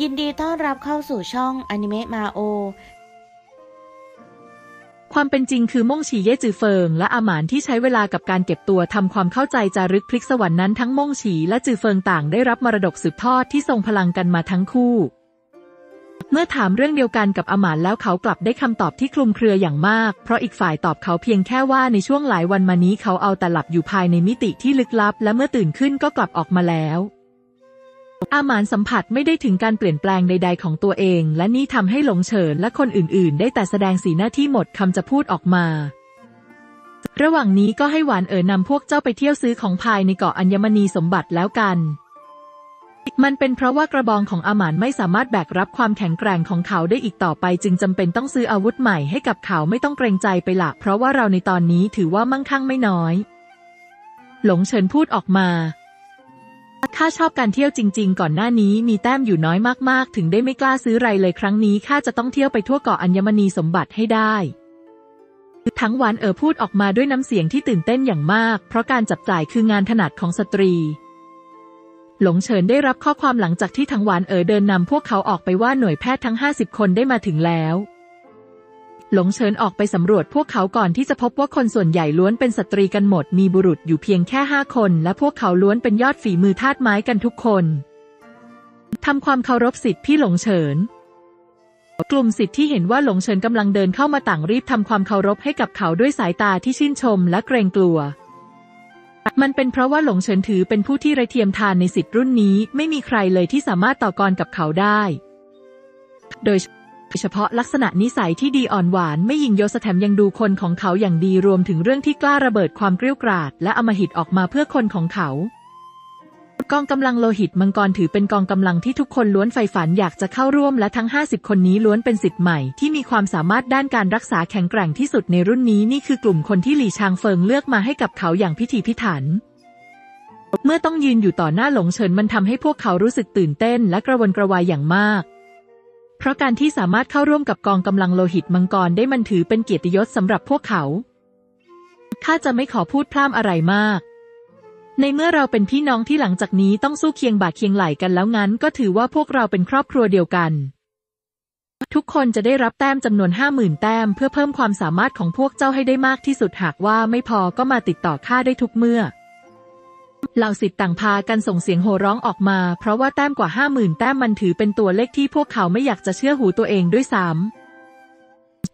ยินดีต้อนรับเข้าสู่ช่องอนิเมะมาโอความเป็นจริงคือม่งฉีเย่จือเฟิงและอาหมานที่ใช้เวลากับการเก็บตัวทำความเข้าใจจารึกพลิกสวรรค์นั้นทั้งม่งฉีและจือเฟิงต่างได้รับมรดกสืบทอดที่ทรงพลังกันมาทั้งคู่เมื่อถามเรื่องเดียวกันกับอาหมานแล้วเขากลับได้คำตอบที่คลุมเครืออย่างมากเพราะอีกฝ่ายตอบเขาเพียงแค่ว่าในช่วงหลายวันมานี้เขาเอาแต่หลับอยู่ภายในมิติที่ลึกลับและเมื่อตื่นขึ้นก็กลับออกมาแล้วอาหมานสัมผัสไม่ได้ถึงการเปลี่ยนแปลงใดๆของตัวเองและนี่ทำให้หลงเฉินและคนอื่นๆได้แต่แสดงสีหน้าที่หมดคำจะพูดออกมาระหว่างนี้ก็ให้หวานเอ๋อนำพวกเจ้าไปเที่ยวซื้อของภายในเกาะอัญมณีสมบัติแล้วกันมันเป็นเพราะว่ากระบองของอาหมานไม่สามารถแบกรับความแข็งแกร่งของเขาได้อีกต่อไปจึงจำเป็นต้องซื้ออาวุธใหม่ให้กับเขาไม่ต้องเกรงใจไปละเพราะว่าเราในตอนนี้ถือว่ามั่งคั่งไม่น้อยหลงเฉินพูดออกมาข้าชอบการเที่ยวจริงๆก่อนหน้านี้มีแต้มอยู่น้อยมากๆถึงได้ไม่กล้าซื้อไรเลยครั้งนี้ข้าจะต้องเที่ยวไปทั่วเกาะอัญมณีสมบัติให้ได้ทั้งหวานเอ๋อพูดออกมาด้วยน้ำเสียงที่ตื่นเต้นอย่างมากเพราะการจับจ่ายคืองานถนัดของสตรีหลงเฉินได้รับข้อความหลังจากที่ทั้งหวานเอ๋อเดินนำพวกเขาออกไปว่าหน่วยแพทย์ทั้ง50คนได้มาถึงแล้วหลงเฉินออกไปสำรวจพวกเขาก่อนที่จะพบว่าคนส่วนใหญ่ล้วนเป็นสตรีกันหมดมีบุรุษอยู่เพียงแค่5คนและพวกเขาล้วนเป็นยอดฝีมือทาสไม้กันทุกคนทำความเคารพสิทธิ์พี่หลงเฉินกลุ่มสิทธิ์ที่เห็นว่าหลงเฉินกำลังเดินเข้ามาต่างรีบทำความเคารพให้กับเขาด้วยสายตาที่ชื่นชมและเกรงกลัวมันเป็นเพราะว่าหลงเฉินถือเป็นผู้ที่ไร้เทียมทานในสิทธิ์รุ่นนี้ไม่มีใครเลยที่สามารถต่อกรกับเขาได้โดยเฉพาะลักษณะนิสัยที่ดีอ่อนหวานไม่ยิงโยสแถมยังดูคนของเขาอย่างดีรวมถึงเรื่องที่กล้าระเบิดความเกรี้ยวกราดและอำมหิตออกมาเพื่อคนของเขากองกำลังโลหิตมังกรถือเป็นกองกำลังที่ทุกคนล้วนใฝ่ฝันอยากจะเข้าร่วมและทั้ง50คนนี้ล้วนเป็นศิษย์ใหม่ที่มีความสามารถด้านการรักษาแข็งแกร่งที่สุดในรุ่นนี้นี่คือกลุ่มคนที่หลี่ชางเฟิงเลือกมาให้กับเขาอย่างพิถีพิถันเมื่อต้องยืนอยู่ต่อหน้าหลงเฉินมันทำให้พวกเขารู้สึกตื่นเต้นและกระวนกระวายอย่างมากเพราะการที่สามารถเข้าร่วมกับกองกำลังโลหิตมังกรได้มันถือเป็นเกียรติยศสำหรับพวกเขาข้าจะไม่ขอพูดพร่ำอะไรมากในเมื่อเราเป็นพี่น้องที่หลังจากนี้ต้องสู้เคียงบ่าเคียงไหล่กันแล้วงั้นก็ถือว่าพวกเราเป็นครอบครัวเดียวกันทุกคนจะได้รับแต้มจำนวน 50,000 แต้มเพื่อเพิ่มความสามารถของพวกเจ้าให้ได้มากที่สุดหากว่าไม่พอก็มาติดต่อข้าได้ทุกเมื่อเหล่าศิษย์ต่างพากันส่งเสียงโห่ร้องออกมาเพราะว่าแต้มกว่า 50,000 แต้มมันถือเป็นตัวเลขที่พวกเขาไม่อยากจะเชื่อหูตัวเองด้วยซ้ำ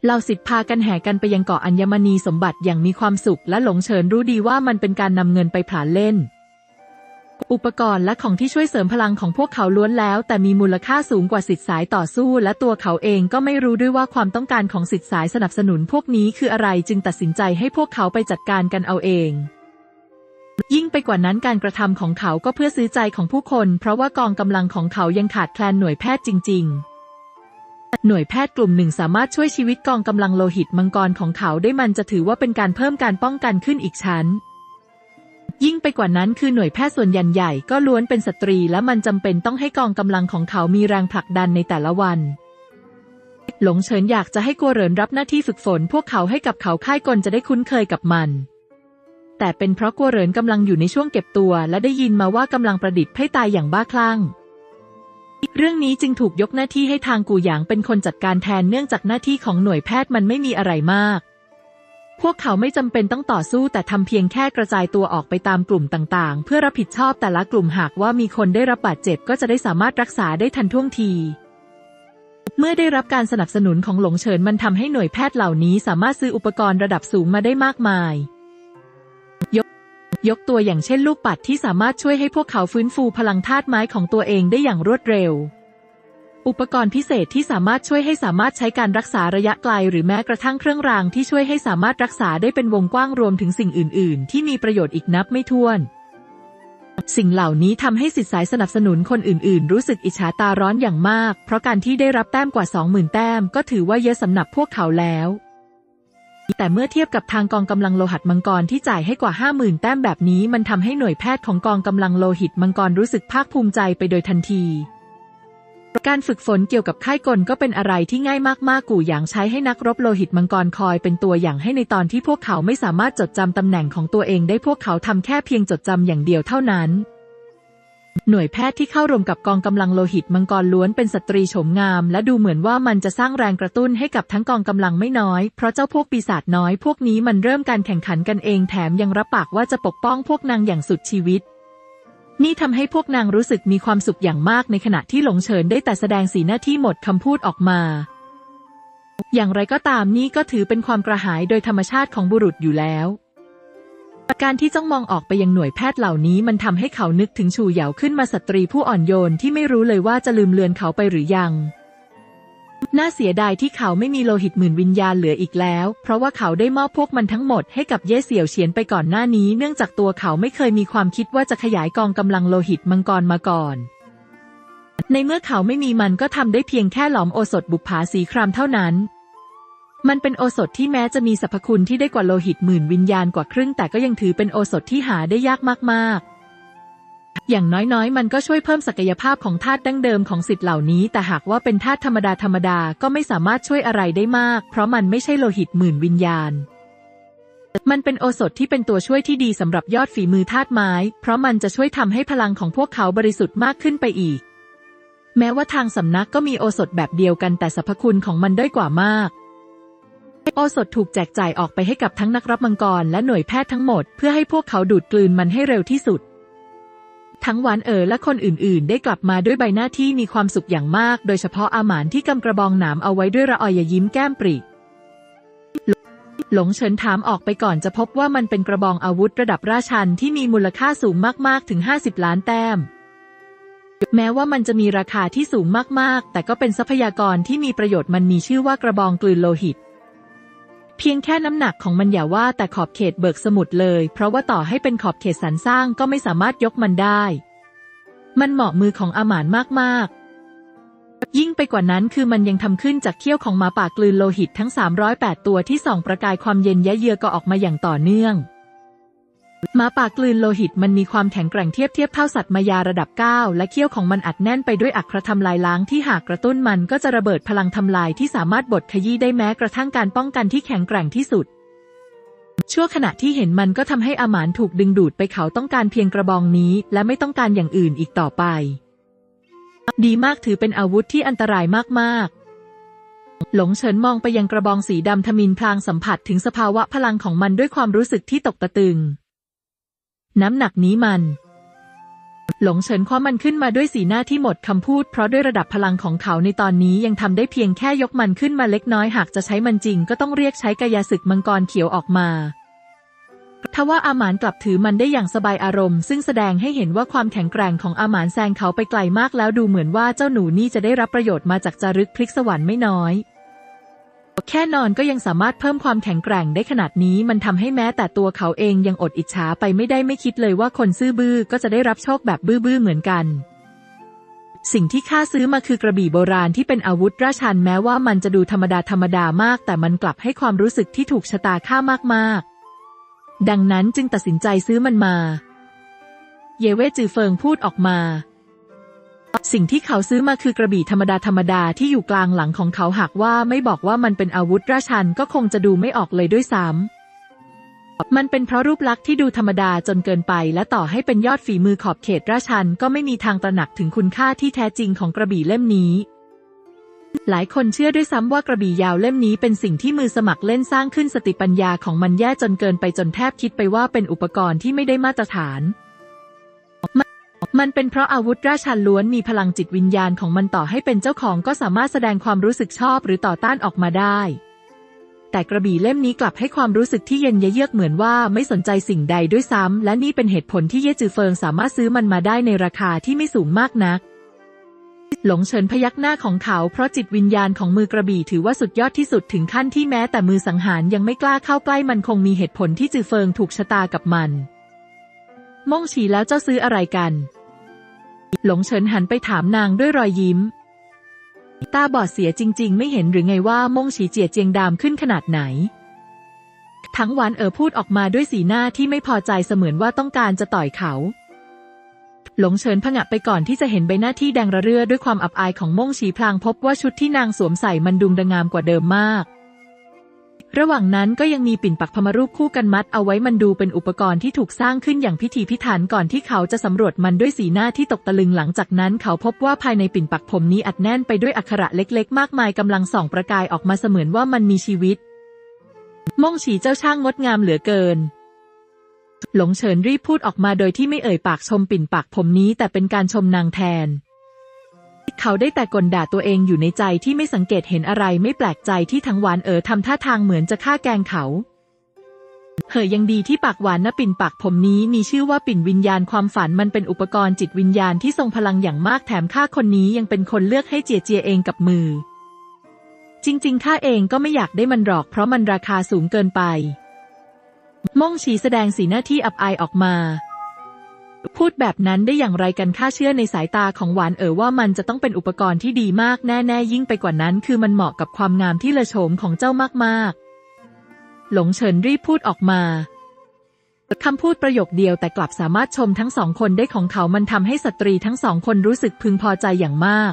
เหล่าศิษย์พากันแห่กันไปยังเกาะอัญมณีสมบัติอย่างมีความสุขและหลงเฉินรู้ดีว่ามันเป็นการนำเงินไปผลาญเล่นอุปกรณ์และของที่ช่วยเสริมพลังของพวกเขาล้วนแล้วแต่มีมูลค่าสูงกว่าศิษย์สายต่อสู้และตัวเขาเองก็ไม่รู้ด้วยว่าความต้องการของศิษย์สายสนับสนุนพวกนี้คืออะไรจึงตัดสินใจให้พวกเขาไปจัดการกันเอาเองยิ่งไปกว่านั้นการกระทำของเขาก็เพื่อซื้อใจของผู้คนเพราะว่ากองกำลังของเขายังขาดแคลนหน่วยแพทย์จริงๆหน่วยแพทย์กลุ่มหนึ่งสามารถช่วยชีวิตกองกำลังโลหิตมังกรของเขาได้มันจะถือว่าเป็นการเพิ่มการป้องกันขึ้นอีกชั้นยิ่งไปกว่านั้นคือหน่วยแพทย์ส่วนใหญ่ก็ล้วนเป็นสตรีและมันจำเป็นต้องให้กองกำลังของเขามีแรงผลักดันในแต่ละวันหลงเฉินอยากจะให้กัวเหรินรับหน้าที่ฝึกฝนพวกเขาให้กับเขาค่ายกลจะได้คุ้นเคยกับมันแต่เป็นเพราะกัวเหรินกำลังอยู่ในช่วงเก็บตัวและได้ยินมาว่ากำลังประดิษฐ์ไพ่ตายอย่างบ้าคลั่งเรื่องนี้จึงถูกยกหน้าที่ให้ทางกู่หยางเป็นคนจัดการแทนเนื่องจากหน้าที่ของหน่วยแพทย์มันไม่มีอะไรมากพวกเขาไม่จำเป็นต้องต่อสู้แต่ทำเพียงแค่กระจายตัวออกไปตามกลุ่มต่างๆเพื่อรับผิดชอบแต่ละกลุ่มหากว่ามีคนได้รับบาดเจ็บก็จะได้สามารถรักษาได้ทันท่วงทีเมื่อได้รับการสนับสนุนของหลงเฉินมันทำให้หน่วยแพทย์เหล่านี้สามารถซื้ออุปกรณ์ระดับสูงมาได้มากมายยกตัวอย่างเช่นลูกปัดที่สามารถช่วยให้พวกเขาฟื้นฟูพลังธาตุไม้ของตัวเองได้อย่างรวดเร็วอุปกรณ์พิเศษที่สามารถช่วยให้สามารถใช้การรักษาระยะไกลหรือแม้กระทั่งเครื่องรางที่ช่วยให้สามารถรักษาได้เป็นวงกว้างรวมถึงสิ่งอื่นๆที่มีประโยชน์อีกนับไม่ถ้วนสิ่งเหล่านี้ทำให้ศิษย์สายสนับสนุนคนอื่นๆรู้สึกอิจฉาตาร้อนอย่างมากเพราะการที่ได้รับแต้มกว่า 20,000 แต้มก็ถือว่าเยอะสำหรับพวกเขาแล้วแต่เมื่อเทียบกับทางกองกำลังโลหิตมังกรที่จ่ายให้กว่า 50,000 แต้มแบบนี้มันทำให้หน่วยแพทย์ของกองกำลังโลหิตมังกรรู้สึกภาคภูมิใจไปโดยทันทีการฝึกฝนเกี่ยวกับค่ายกลก็เป็นอะไรที่ง่ายมากๆกู่หยางใช้ให้นักรบโลหิตมังกรคอยเป็นตัวอย่างให้ในตอนที่พวกเขาไม่สามารถจดจำตำแหน่งของตัวเองได้พวกเขาทำแค่เพียงจดจำอย่างเดียวเท่านั้น หน่วยแพทย์ที่เข้าร่วมกับกองกำลังโลหิตมังกรล้วนเป็นสตรีโฉมงามและดูเหมือนว่ามันจะสร้างแรงกระตุ้นให้กับทั้งกองกำลังไม่น้อยเพราะเจ้าพวกปีศาจน้อยพวกนี้มันเริ่มการแข่งขันกันเองแถมยังรับปากว่าจะปกป้องพวกนางอย่างสุดชีวิตนี่ทำให้พวกนางรู้สึกมีความสุขอย่างมากในขณะที่หลงเฉินได้แต่แสดงสีหน้าที่หมดคำพูดออกมาอย่างไรก็ตามนี่ก็ถือเป็นความกระหายโดยธรรมชาติของบุรุษอยู่แล้วการที่จ้องมองออกไปยังหน่วยแพทย์เหล่านี้มันทำให้เขานึกถึงชูเหยาขึ้นมาสตรีผู้อ่อนโยนที่ไม่รู้เลยว่าจะลืมเลือนเขาไปหรือยังน่าเสียดายที่เขาไม่มีโลหิตหมื่นวิญญาณเหลืออีกแล้วเพราะว่าเขาได้มอบพวกมันทั้งหมดให้กับเย่เสี่ยวเฉียนไปก่อนหน้านี้เนื่องจากตัวเขาไม่เคยมีความคิดว่าจะขยายกองกำลังโลหิตมังกรมาก่อนในเมื่อเขาไม่มีมันก็ทำได้เพียงแค่หลอมโอสถบุปผาสีครามเท่านั้นมันเป็นโอสถที่แม้จะมีสรรพคุณที่ได้กว่าโลหิตหมื่นวิญญาณกว่าครึ่งแต่ก็ยังถือเป็นโอสถที่หาได้ยากมากๆอย่างน้อยๆมันก็ช่วยเพิ่มศักยภาพของธาตุดั้งเดิมของสิทธิ์เหล่านี้แต่หากว่าเป็นธาตุธรรมดาก็ไม่สามารถช่วยอะไรได้มากเพราะมันไม่ใช่โลหิตหมื่นวิญญาณมันเป็นโอสถที่เป็นตัวช่วยที่ดีสำหรับยอดฝีมือธาตุไม้เพราะมันจะช่วยทำให้พลังของพวกเขาบริสุทธิ์มากขึ้นไปอีกแม้ว่าทางสำนักก็มีโอสถแบบเดียวกันแต่สรรพคุณของมันด้อยกว่ามากโอสถถูกแจกจ่ายออกไปให้กับทั้งนักรบมังกรและหน่วยแพทย์ทั้งหมดเพื่อให้พวกเขาดูดกลืนมันให้เร็วที่สุดทั้งหวานเอ๋อและคนอื่นๆได้กลับมาด้วยใบหน้าที่มีความสุขอย่างมากโดยเฉพาะอาหมานที่กำกระบองหนามเอาไว้ด้วยละออยยิ้มแก้มปริหลงเฉินถามออกไปก่อนจะพบว่ามันเป็นกระบองอาวุธระดับราชันที่มีมูลค่าสูงมากๆถึง50ล้านแต้มแม้ว่ามันจะมีราคาที่สูงมากๆแต่ก็เป็นทรัพยากรที่มีประโยชน์มันมีชื่อว่ากระบองกลืนโลหิตเพียงแค่น้ำหนักของมันอย่าว่าแต่ขอบเขตเบิกสมุทรเลยเพราะว่าต่อให้เป็นขอบเขตสรรสร้างก็ไม่สามารถยกมันได้มันเหมาะมือของอาหมานมากๆยิ่งไปกว่านั้นคือมันยังทำขึ้นจากเขี้ยวของหมาป่ากลืนโลหิตทั้ง308ตัวที่ส่องประกายความเย็นแยะเยือกออกมาอย่างต่อเนื่องหมาป่ากลืนโลหิตมันมีความแข็งแกร่งเทียบเท่าสัตว์มายาระดับ9และเขี้ยวของมันอัดแน่นไปด้วยอัครทำลายล้างที่หากกระตุ้นมันก็จะระเบิดพลังทำลายที่สามารถบดขยี้ได้แม้กระทั่งการป้องกันที่แข็งแกร่งที่สุดชั่วขณะที่เห็นมันก็ทำให้อาหมานถูกดึงดูดไปเขาต้องการเพียงกระบองนี้และไม่ต้องการอย่างอื่นอีกต่อไปดีมากถือเป็นอาวุธที่อันตรายมากๆหลงเฉินมองไปยังกระบองสีดำทมิฬพลางสัมผัสถึงสภาวะพลังของมันด้วยความรู้สึกที่ตกตะตึงน้ำหนักนี้มันหลงเฉินคว้ามันขึ้นมาด้วยสีหน้าที่หมดคำพูดเพราะด้วยระดับพลังของเขาในตอนนี้ยังทำได้เพียงแค่ยกมันขึ้นมาเล็กน้อยหากจะใช้มันจริงก็ต้องเรียกใช้กายศึกมังกรเขียวออกมาทว่าอาหมานกลับถือมันได้อย่างสบายอารมณ์ซึ่งแสดงให้เห็นว่าความแข็งแกร่งของอาหมานแซงเขาไปไกลมากแล้วดูเหมือนว่าเจ้าหนูนี่จะได้รับประโยชน์มาจากจารึกพลิกสวรรค์ไม่น้อยแค่นอนก็ยังสามารถเพิ่มความแข็งแกร่งได้ขนาดนี้มันทำให้แม้แต่ตัวเขาเองยังอดอิจฉาไปไม่ได้ไม่คิดเลยว่าคนซื่อบื้อก็จะได้รับโชคแบบบื้อๆเหมือนกันสิ่งที่ข้าซื้อมาคือกระบี่โบราณที่เป็นอาวุธราชันแม้ว่ามันจะดูธรรมดามากแต่มันกลับให้ความรู้สึกที่ถูกชะตาข้ามากๆดังนั้นจึงตัดสินใจซื้อมันมาเย่เว่ยจือเฟิงพูดออกมาสิ่งที่เขาซื้อมาคือกระบี่ธรรมดาที่อยู่กลางหลังของเขาหากว่าไม่บอกว่ามันเป็นอาวุธราชันก็คงจะดูไม่ออกเลยด้วยซ้ำมันเป็นเพราะรูปลักษณ์ที่ดูธรรมดาจนเกินไปและต่อให้เป็นยอดฝีมือขอบเขตราชันก็ไม่มีทางตระหนักถึงคุณค่าที่แท้จริงของกระบี่เล่มนี้หลายคนเชื่อด้วยซ้ำว่ากระบี่ยาวเล่มนี้เป็นสิ่งที่มือสมัครเล่นสร้างขึ้นสติปัญญาของมันแย่จนเกินไปจนแทบคิดไปว่าเป็นอุปกรณ์ที่ไม่ได้มาตรฐานมันเป็นเพราะอาวุธราชันล้วนมีพลังจิตวิญญาณของมันต่อให้เป็นเจ้าของก็สามารถแสดงความรู้สึกชอบหรือต่อต้านออกมาได้แต่กระบี่เล่มนี้กลับให้ความรู้สึกที่เย็นเยือกเหมือนว่าไม่สนใจสิ่งใดด้วยซ้ำและนี่เป็นเหตุผลที่เย่จือเฟิงสามารถซื้อมันมาได้ในราคาที่ไม่สูงมากนักหลงเฉินพยักหน้าของเขาเพราะจิตวิญญาณของมือกระบี่ถือว่าสุดยอดที่สุดถึงขั้นที่แม้แต่มือสังหารยังไม่กล้าเข้าใกล้มันคงมีเหตุผลที่จือเฟิงถูกชะตากับมันม่งฉีแล้วเจ้าซื้ออะไรกันหลงเฉินหันไปถามนางด้วยรอยยิ้มตาบอดเสียจริงๆไม่เห็นหรือไงว่าม่งฉีเจียเจียงดามขึ้นขนาดไหนทั้งหวานเอ๋อพูดออกมาด้วยสีหน้าที่ไม่พอใจเสมือนว่าต้องการจะต่อยเขาหลงเฉินผงะไปก่อนที่จะเห็นใบหน้าที่แดงระเรื่อด้วยความอับอายของม่งฉีพลางพบว่าชุดที่นางสวมใส่มันดุงดังงามกว่าเดิมมาก ระหว่างนั้นก็ยังมีปิ่นปักพรหมรูปคู่กันมัดเอาไว้มันดูเป็นอุปกรณ์ที่ถูกสร้างขึ้นอย่างพิถีพิถันก่อนที่เขาจะสำรวจมันด้วยสีหน้าที่ตกตะลึงหลังจากนั้นเขาพบว่าภายในปิ่นปักผมนี้อัดแน่นไปด้วยอักขระเล็กๆมากมายกำลังส่องประกายออกมาเสมือนว่ามันมีชีวิตม่งฉีเจ้าช่างงดงามเหลือเกินหลงเฉินรีบพูดออกมาโดยที่ไม่เอ่ยปากชมปิ่นปักผมนี้แต่เป็นการชมนางแทนเขาได้แต่กลด่าตัวเองอยู่ในใจที่ไม่สังเกตเห็นอะไรไม่แปลกใจที่ทั้งหวานทำท่าทางเหมือนจะฆ่าแกงเขายังดีที่ปากหวานนะปิ่นปักผมนี้มีชื่อว่าปิ่นวิญญาณความฝันมันเป็นอุปกรณ์จิตวิญญาณที่ทรงพลังอย่างมากแถมข้าคนนี้ยังเป็นคนเลือกให้เจียเองกับมือจริงๆข้าเองก็ไม่อยากได้มันหรอกเพราะมันราคาสูงเกินไปม่งฉีแสดงสีหน้าที่อับอายออกมาพูดแบบนั้นได้อย่างไรกันข้าเชื่อในสายตาของหวานว่ามันจะต้องเป็นอุปกรณ์ที่ดีมากแน่ๆยิ่งไปกว่านั้นคือมันเหมาะกับความงามที่เลอโฉมของเจ้ามากๆหลงเฉินรีบพูดออกมาคำพูดประโยคเดียวแต่กลับสามารถชมทั้งสองคนได้ของเขามันทำให้สตรีทั้งสองคนรู้สึกพึงพอใจอย่างมาก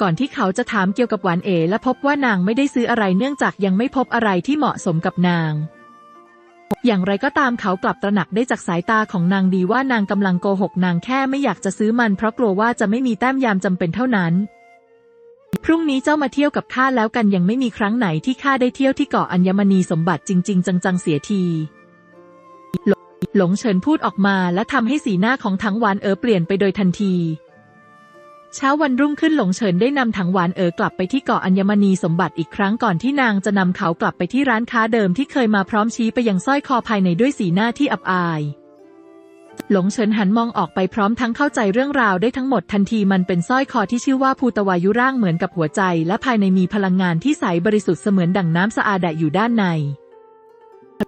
ก่อนที่เขาจะถามเกี่ยวกับหวานและพบว่านางไม่ได้ซื้ออะไรเนื่องจากยังไม่พบอะไรที่เหมาะสมกับนางอย่างไรก็ตามเขากลับตระหนักได้จากสายตาของนางดีว่านางกำลังโกหกนางแค่ไม่อยากจะซื้อมันเพราะกลัวว่าจะไม่มีแต้มยามจำเป็นเท่านั้นพรุ่งนี้เจ้ามาเที่ยวกับข้าแล้วกันยังไม่มีครั้งไหนที่ข้าได้เที่ยวที่เกาะอัญมณีสมบัติจริงๆจังๆเสียทีหลงเฉินพูดออกมาและทำให้สีหน้าของถังหวานเปลี่ยนไปโดยทันทีเช้าวันรุ่งขึ้นหลงเฉินได้นำถังหวานกลับไปที่เกาะอัญมณีสมบัติอีกครั้งก่อนที่นางจะนำเขากลับไปที่ร้านค้าเดิมที่เคยมาพร้อมชี้ไปยังสร้อยคอภายในด้วยสีหน้าที่อับอายหลงเฉินหันมองออกไปพร้อมทั้งเข้าใจเรื่องราวได้ทั้งหมดทันทีมันเป็นสร้อยคอที่ชื่อว่าภูตวายุร่างเหมือนกับหัวใจและภายในมีพลังงานที่ใสบริสุทธิ์เสมือนดั่งน้ำสะอาดอยู่ด้านใน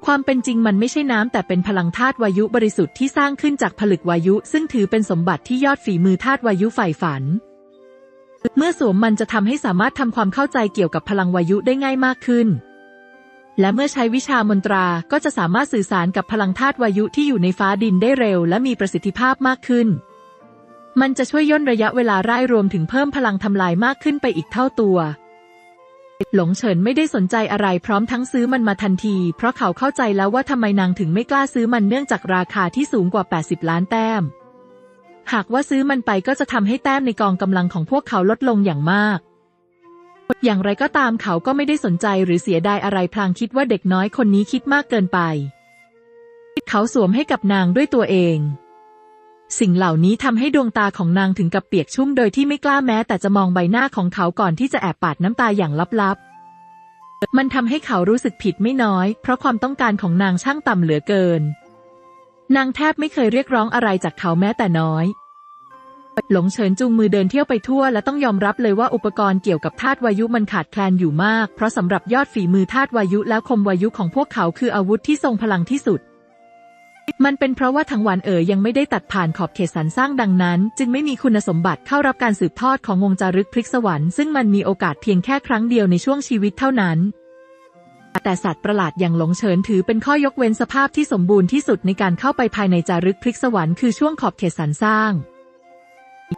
ความเป็นจริงมันไม่ใช่น้ำแต่เป็นพลังธาตุวายุบริสุทธิ์ที่สร้างขึ้นจากผลึกวายุซึ่งถือเป็นสมบัติที่ยอดฝีมือธาตุวายุใฝ่ฝันเมื่อสวมมันจะทำให้สามารถทำความเข้าใจเกี่ยวกับพลังวายุได้ง่ายมากขึ้นและเมื่อใช้วิชามนตราก็จะสามารถสื่อสารกับพลังธาตุวายุที่อยู่ในฟ้าดินได้เร็วและมีประสิทธิภาพมากขึ้นมันจะช่วยย่นระยะเวลาร่ายรวมถึงเพิ่มพลังทำลายมากขึ้นไปอีกเท่าตัวหลงเฉินไม่ได้สนใจอะไรพร้อมทั้งซื้อมันมาทันทีเพราะเขาเข้าใจแล้วว่าทำไมนางถึงไม่กล้าซื้อมันเนื่องจากราคาที่สูงกว่า80ล้านแต้มหากว่าซื้อมันไปก็จะทำให้แต้มในกองกำลังของพวกเขาลดลงอย่างมากอย่างไรก็ตามเขาก็ไม่ได้สนใจหรือเสียดายอะไรพลางคิดว่าเด็กน้อยคนนี้คิดมากเกินไปเขาสวมให้กับนางด้วยตัวเองสิ่งเหล่านี้ทำให้ดวงตาของนางถึงกับเปียกชุ่มโดยที่ไม่กล้าแม้แต่จะมองใบหน้าของเขาก่อนที่จะแอบปาดน้ำตาอย่างลับๆมันทำให้เขารู้สึกผิดไม่น้อยเพราะความต้องการของนางช่างต่ำเหลือเกินนางแทบไม่เคยเรียกร้องอะไรจากเขาแม้แต่น้อยหลงเฉินจูงมือเดินเที่ยวไปทั่วและต้องยอมรับเลยว่าอุปกรณ์เกี่ยวกับธาตุวายุมันขาดแคลนอยู่มากเพราะสำหรับยอดฝีมือธาตุวายุแล้วคมวายุของพวกเขาคืออาวุธที่ทรงพลังที่สุดมันเป็นเพราะว่าถังหวานยังไม่ได้ตัดผ่านขอบเขตสรรสร้างดังนั้นจึงไม่มีคุณสมบัติเข้ารับการสืบทอดของวงจารึกพลิกสวรรค์ซึ่งมันมีโอกาสเพียงแค่ครั้งเดียวในช่วงชีวิตเท่านั้นแต่สัตว์ประหลาดอย่างหลงเฉินถือเป็นข้อยกเว้นสภาพที่สมบูรณ์ที่สุดในการเข้าไปภายในจารึกพลิกสวรรค์คือช่วงขอบเขตสรรสร้าง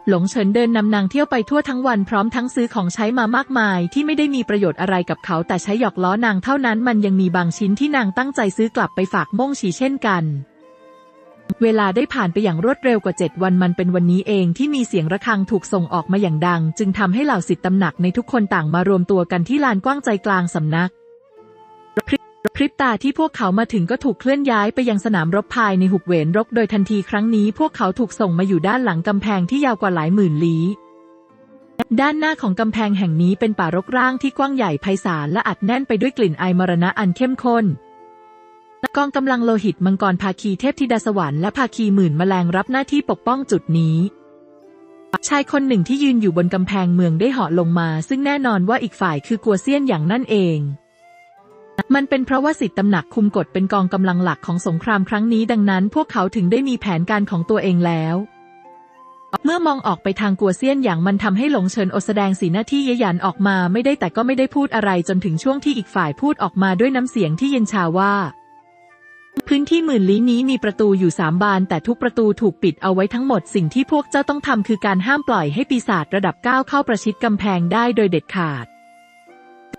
หลงเฉินเดินนำนางเที่ยวไปทั่วทั้งวันพร้อมทั้งซื้อของใช้มามากมายที่ไม่ได้มีประโยชน์อะไรกับเขาแต่ใช้หยอกล้อนางเท่านั้นมันยังมีบางชิ้นที่นางตั้งใจซื้อกลับไปฝากม่งฉีเช่นกันเวลาได้ผ่านไปอย่างรวดเร็วกว่า7วันมันเป็นวันนี้เองที่มีเสียงระฆังถูกส่งออกมาอย่างดังจึงทำให้เหล่าศิษย์ตำหนักในทุกคนต่างมารวมตัวกันที่ลานกว้างใจกลางสำนักพริบตาที่พวกเขามาถึงก็ถูกเคลื่อนย้ายไปยังสนามรบภายในหุบเหวนรบโดยทันทีครั้งนี้พวกเขาถูกส่งมาอยู่ด้านหลังกำแพงที่ยาวกว่าหลายหมื่นลี้ด้านหน้าของกำแพงแห่งนี้เป็นป่ารกร้างที่กว้างใหญ่ไพศาลและอัดแน่นไปด้วยกลิ่นไอมรณะอันเข้มข้นกองกำลังโลหิตมังกรภาคีเทพธิดาสวรรค์และภาคีหมื่นแมลงรับหน้าที่ปกป้องจุดนี้ชายคนหนึ่งที่ยืนอยู่บนกำแพงเมืองได้เหาะลงมาซึ่งแน่นอนว่าอีกฝ่ายคือกัวเซียนอย่างนั่นเองมันเป็นเพราะว่าศิษย์ตำหนักคุมกฎเป็นกองกำลังหลักของสงครามครั้งนี้ดังนั้นพวกเขาถึงได้มีแผนการของตัวเองแล้วเมื่อมองออกไปทางกัวเซียนอย่างมันทำให้หลงเฉินอดแสดงสีหน้าที่เย้ยหยันออกมาไม่ได้แต่ก็ไม่ได้พูดอะไรจนถึงช่วงที่อีกฝ่ายพูดออกมาด้วยน้ำเสียงที่เย็นชาว่าพื้นที่หมื่นลี้นี้มีประตูอยู่3บานแต่ทุกประตูถูกปิดเอาไว้ทั้งหมดสิ่งที่พวกเจ้าต้องทำคือการห้ามปล่อยให้ปีศาจระดับ9เข้าประชิดกำแพงได้โดยเด็ดขาด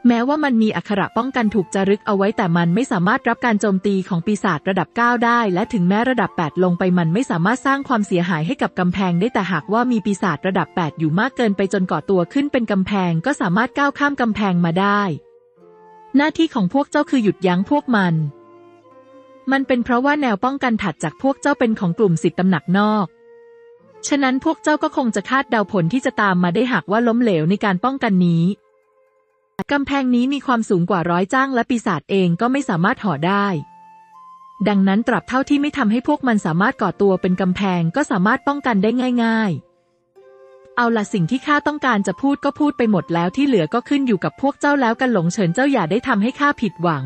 แม้ว่ามันมีอักขระป้องกันถูกจารึกเอาไว้แต่มันไม่สามารถรับการโจมตีของปีศาจระดับ9ได้และถึงแม้ระดับ8ลงไปมันไม่สามารถสร้างความเสียหายให้กับกำแพงได้แต่หากว่ามีปีศาจระดับ8อยู่มากเกินไปจนก่อตัวขึ้นเป็นกำแพงก็สามารถก้าวข้ามกำแพงมาได้หน้าที่ของพวกเจ้าคือหยุดยั้งพวกมันเป็นเพราะว่าแนวป้องกันถัดจากพวกเจ้าเป็นของกลุ่ม10ตำหนักนอกฉะนั้นพวกเจ้าก็คงจะคาดเดาผลที่จะตามมาได้หากว่าล้มเหลวในการป้องกันนี้กำแพงนี้มีความสูงกว่า100จ้างและปีศาจเองก็ไม่สามารถห่อได้ดังนั้นตราบเท่าที่ไม่ทำให้พวกมันสามารถก่อตัวเป็นกำแพงก็สามารถป้องกันได้ง่ายๆเอาล่ะสิ่งที่ข้าต้องการจะพูดก็พูดไปหมดแล้วที่เหลือก็ขึ้นอยู่กับพวกเจ้าแล้วกันหลงเฉินเจ้าอย่าได้ทำให้ข้าผิดหวัง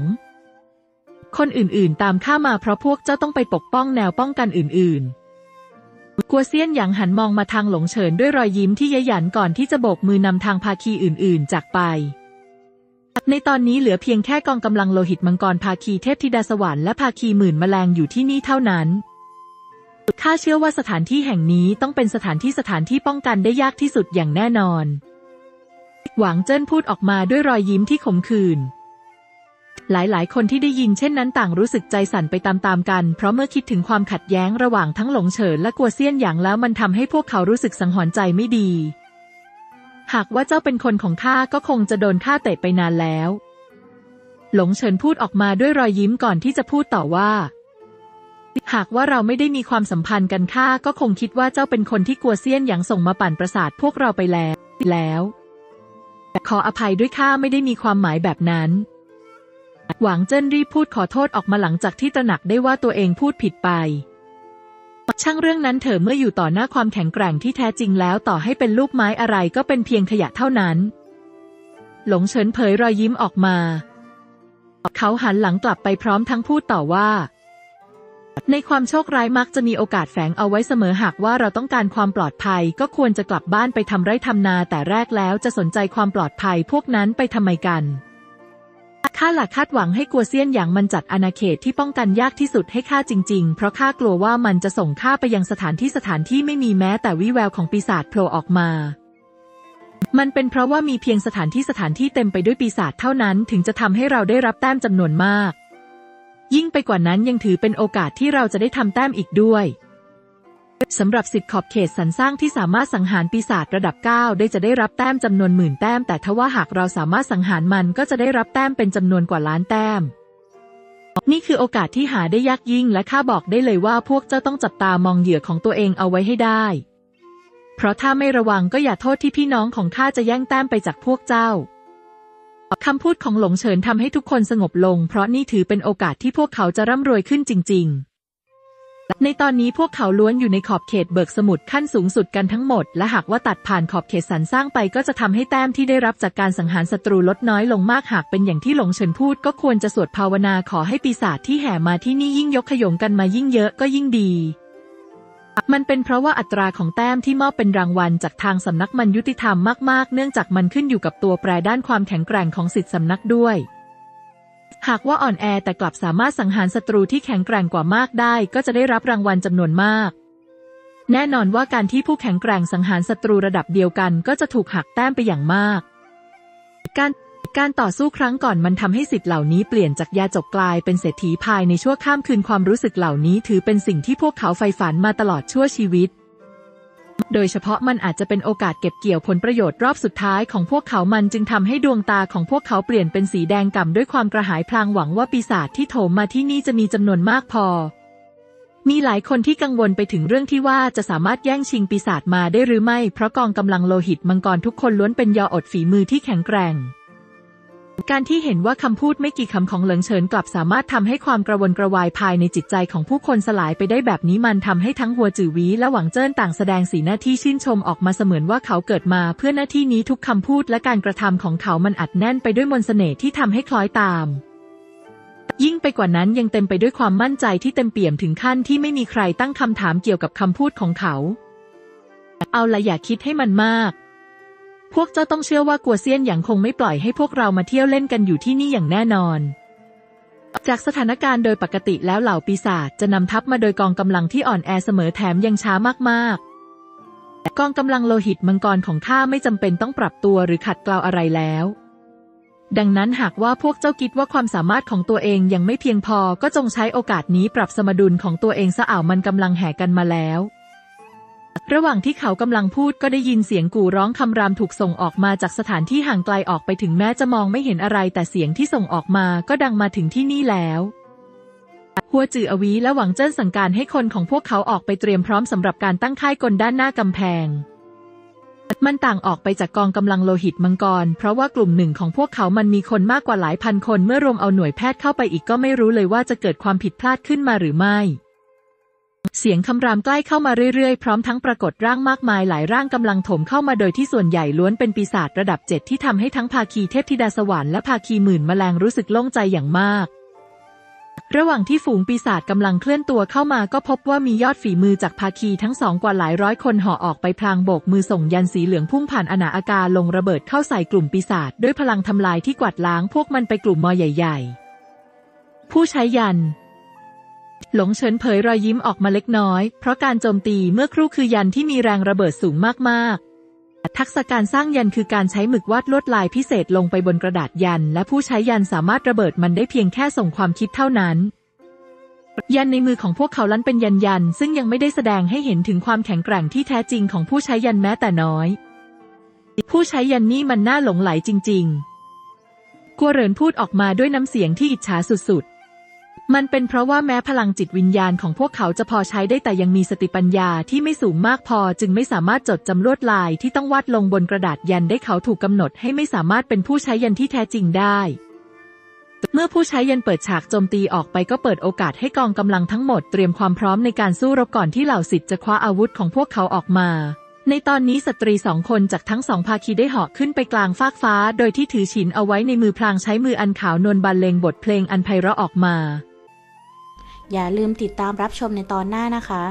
คนอื่นๆตามข้ามาเพราะพวกเจ้าต้องไปปกป้องแนวป้องกันอื่นๆกัวเซียนหยางหันมองมาทางหลงเฉินด้วยรอยยิ้มที่เย้ยหยันก่อนที่จะโบกมือนำทางภาคีอื่นๆจากไปในตอนนี้เหลือเพียงแค่กองกำลังโลหิตมังกรภาคีเทพธิดาสวรรค์และภาคีหมื่นแมลงอยู่ที่นี่เท่านั้นข้าเชื่อว่าสถานที่แห่งนี้ต้องเป็นสถานที่ป้องกันได้ยากที่สุดอย่างแน่นอนหวังเจิ้นพูดออกมาด้วยรอยยิ้มที่ขมขื่นหลายๆคนที่ได้ยินเช่นนั้นต่างรู้สึกใจสั่นไปตามๆกันเพราะเมื่อคิดถึงความขัดแย้งระหว่างทั้งหลงเฉินและกัวเซียนหยางแล้วมันทำให้พวกเขารู้สึกสังหรณ์ใจไม่ดีหากว่าเจ้าเป็นคนของข้าก็คงจะโดนข้าเตะไปนานแล้วหลงเฉินพูดออกมาด้วยรอยยิ้มก่อนที่จะพูดต่อว่าหากว่าเราไม่ได้มีความสัมพันธ์กันข้าก็คงคิดว่าเจ้าเป็นคนที่กัวเซียนหยางส่งมาปั่นประสาทพวกเราไปแล้วขออภัยด้วยข้าไม่ได้มีความหมายแบบนั้นหวังเจิ้นรีบพูดขอโทษออกมาหลังจากที่ตระหนักได้ว่าตัวเองพูดผิดไปช่างเรื่องนั้นเธอเมื่ออยู่ต่อหน้าความแข็งแกร่งที่แท้จริงแล้วต่อให้เป็นลูกไม้อะไรก็เป็นเพียงขยะเท่านั้นหลงเฉินเผยรอยยิ้มออกมาเขาหันหลังกลับไปพร้อมทั้งพูดต่อว่าในความโชคร้ายมักจะมีโอกาสแฝงเอาไว้เสมอหากว่าเราต้องการความปลอดภัยก็ควรจะกลับบ้านไปทำไร่ทำนาแต่แรกแล้วจะสนใจความปลอดภัยพวกนั้นไปทำไมกันข้าหลักคาดหวังให้กัวเซียนหยางมันจัดอาณาเขตที่ป้องกันยากที่สุดให้ข้าจริงๆเพราะข้ากลัวว่ามันจะส่งข้าไปยังสถานที่ไม่มีแม้แต่วิแววของปีศาจโผล่ออกมามันเป็นเพราะว่ามีเพียงสถานที่เต็มไปด้วยปีศาจเท่านั้นถึงจะทำให้เราได้รับแต้มจำนวนมากยิ่งไปกว่านั้นยังถือเป็นโอกาสที่เราจะได้ทำแต้มอีกด้วยสำหรับสิทธิขอบเขตสรรสร้างที่สามารถสังหารปีศาจระดับ9ได้จะได้รับแต้มจำนวนหมื่นแต้มแต่ทว่าหากเราสามารถสังหารมันก็จะได้รับแต้มเป็นจำนวนกว่าล้านแต้มนี่คือโอกาสที่หาได้ยากยิ่งและข้าบอกได้เลยว่าพวกเจ้าต้องจับตามองเหยื่อของตัวเองเอาไว้ให้ได้เพราะถ้าไม่ระวังก็อย่าโทษที่พี่น้องของข้าจะแย่งแต้มไปจากพวกเจ้าคำพูดของหลงเฉินทำให้ทุกคนสงบลงเพราะนี่ถือเป็นโอกาสที่พวกเขาจะร่ำรวยขึ้นจริงๆในตอนนี้พวกเขาล้วนอยู่ในขอบเขตเบิกสมุทรขั้นสูงสุดกันทั้งหมดและหากว่าตัดผ่านขอบเขตสรรสร้างไปก็จะทำให้แต้มที่ได้รับจากการสังหารศัตรูลดน้อยลงมากหากเป็นอย่างที่หลงเฉินพูดก็ควรจะสวดภาวนาขอให้ปีศาจที่แห่มาที่นี่ยิ่งยกขยงกันมายิ่งเยอะก็ยิ่งดีมันเป็นเพราะว่าอัตราของแต้มที่มอบเป็นรางวัลจากทางสำนักมันยุติธรรมมากๆเนื่องจากมันขึ้นอยู่กับตัวแปรด้านความแข็งแกร่งของสิทธิสำนักด้วยหากว่าอ่อนแอแต่กลับสามารถสังหารศัตรูที่แข็งแกร่งกว่ามากได้ก็จะได้รับรางวัลจำนวนมากแน่นอนว่าการที่ผู้แข็งแกร่งสังหารศัตรูระดับเดียวกันก็จะถูกหักแต้มไปอย่างมากการต่อสู้ครั้งก่อนมันทำให้สิทธิ์เหล่านี้เปลี่ยนจากยาจกกลายเป็นเศรษฐีภายในชั่วข้ามคืนความรู้สึกเหล่านี้ถือเป็นสิ่งที่พวกเขาใฝ่ฝันมาตลอดชั่วชีวิตโดยเฉพาะมันอาจจะเป็นโอกาสเก็บเกี่ยวผลประโยชน์รอบสุดท้ายของพวกเขามันจึงทำให้ดวงตาของพวกเขาเปลี่ยนเป็นสีแดงก่ำด้วยความกระหายพลางหวังว่าปีศาจที่โถมมาที่นี่จะมีจำนวนมากพอมีหลายคนที่กังวลไปถึงเรื่องที่ว่าจะสามารถแย่งชิงปีศาจมาได้หรือไม่เพราะกองกำลังโลหิตมังกรทุกคนล้วนเป็นยออดฝีมือที่แข็งแกร่งการที่เห็นว่าคำพูดไม่กี่คำของหลิงเฉินกลับสามารถทำให้ความกระวนกระวายภายในจิตใจของผู้คนสลายไปได้แบบนี้มันทำให้ทั้งหัวจื่อหวีและหวังเจิ้นต่างแสดงสีหน้าที่ชื่นชมออกมาเสมือนว่าเขาเกิดมาเพื่อหน้าที่นี้ทุกคำพูดและการกระทำของเขามันอัดแน่นไปด้วยมนต์เสน่ห์ที่ทำให้คล้อยตามยิ่งไปกว่านั้นยังเต็มไปด้วยความมั่นใจที่เต็มเปี่ยมถึงขั้นที่ไม่มีใครตั้งคำถามเกี่ยวกับคำพูดของเขาเอาละอย่าคิดให้มันมากพวกเจ้าต้องเชื่อว่ากัวเซียนหยางคงไม่ปล่อยให้พวกเรามาเที่ยวเล่นกันอยู่ที่นี่อย่างแน่นอนจากสถานการณ์โดยปกติแล้วเหล่าปีศาจจะนำทัพมาโดยกองกำลังที่อ่อนแอเสมอแถมยังช้ามากๆกองกำลังโลหิตมังกรของข้าไม่จำเป็นต้องปรับตัวหรือขัดเกลาอะไรแล้ว ดังนั้นหากว่าพวกเจ้าคิดว่าความสามารถของตัวเองยังไม่เพียงพอก็จงใช้โอกาสนี้ปรับสมดุลของตัวเองซะอ่าวมันกำลังแห่กันมาแล้วระหว่างที่เขากำลังพูดก็ได้ยินเสียงกู่ร้องคำรามถูกส่งออกมาจากสถานที่ห่างไกลออกไปถึงแม้จะมองไม่เห็นอะไรแต่เสียงที่ส่งออกมาก็ดังมาถึงที่นี่แล้วหัวจืออวีและหวังเจิ้นสั่งการให้คนของพวกเขาออกไปเตรียมพร้อมสำหรับการตั้งค่ายกลด้านหน้ากำแพงมันต่างออกไปจากกองกำลังโลหิตมังกรเพราะว่ากลุ่มหนึ่งของพวกเขามันมีคนมากกว่าหลายพันคนเมื่อรวมเอาหน่วยแพทย์เข้าไปอีกก็ไม่รู้เลยว่าจะเกิดความผิดพลาดขึ้นมาหรือไม่เสียงคำรามใกล้เข้ามาเรื่อยๆพร้อมทั้งปรากฏร่างมากมายหลายร่างกำลังถมเข้ามาโดยที่ส่วนใหญ่ล้วนเป็นปีศาจระดับ7ที่ทำให้ทั้งภาคีเทพธิดาสวรรค์และภาคีหมื่นแมลงรู้สึกโล่งใจอย่างมากระหว่างที่ฝูงปีศาจกำลังเคลื่อนตัวเข้ามาก็พบว่ามียอดฝีมือจากภาคีทั้งสองกว่าหลายร้อยคนห่อออกไปพลางโบกมือส่งยันสีเหลืองพุ่งผ่านอนาอากาศลงระเบิดเข้าใส่กลุ่มปีศาจด้วยพลังทำลายที่กวาดล้างพวกมันไปกลุ่มมอใหญ่ๆผู้ใช้ยันหลงเฉินเผยรอยยิ้มออกมาเล็กน้อยเพราะการโจมตีเมื่อครู่คือยันที่มีแรงระเบิดสูงมากๆทักษะการสร้างยันคือการใช้หมึกวาดลวดลายพิเศษลงไปบนกระดาษยันและผู้ใช้ยันสามารถระเบิดมันได้เพียงแค่ส่งความคิดเท่านั้นยันในมือของพวกเขาล้วนเป็นยันซึ่งยังไม่ได้แสดงให้เห็นถึงความแข็งแกร่งที่แท้จริงของผู้ใช้ยันแม้แต่น้อยผู้ใช้ยันนี่มันน่าหลงไหลจริงๆกัวเหรินพูดออกมาด้วยน้ำเสียงที่อิจฉาสุดๆมันเป็นเพราะว่าแม้พลังจิตวิญญาณของพวกเขาจะพอใช้ได้แต่ยังมีสติปัญญาที่ไม่สูงมากพอจึงไม่สามารถจดจำลวดลายที่ต้องวาดลงบนกระดาษยันได้เขาถูกกำหนดให้ไม่สามารถเป็นผู้ใช้ยันที่แท้จริงได้เมื่อผู้ใช้ยันเปิดฉากโจมตีออกไปก็เปิดโอกาสให้กองกำลังทั้งหมดเตรียมความพร้อมในการสู้รบก่อนที่เหล่าศิษย์จะคว้าอาวุธของพวกเขาออกมาในตอนนี้สตรีสองคนจากทั้งสองภาคีได้เหาะขึ้นไปกลางฟากฟ้าโดยที่ถือฉินเอาไว้ในมือพลางใช้มืออันขาวนวลบรรเลงบทเพลงอันไพเราะออกมาอย่าลืมติดตามรับชมในตอนหน้านะคะ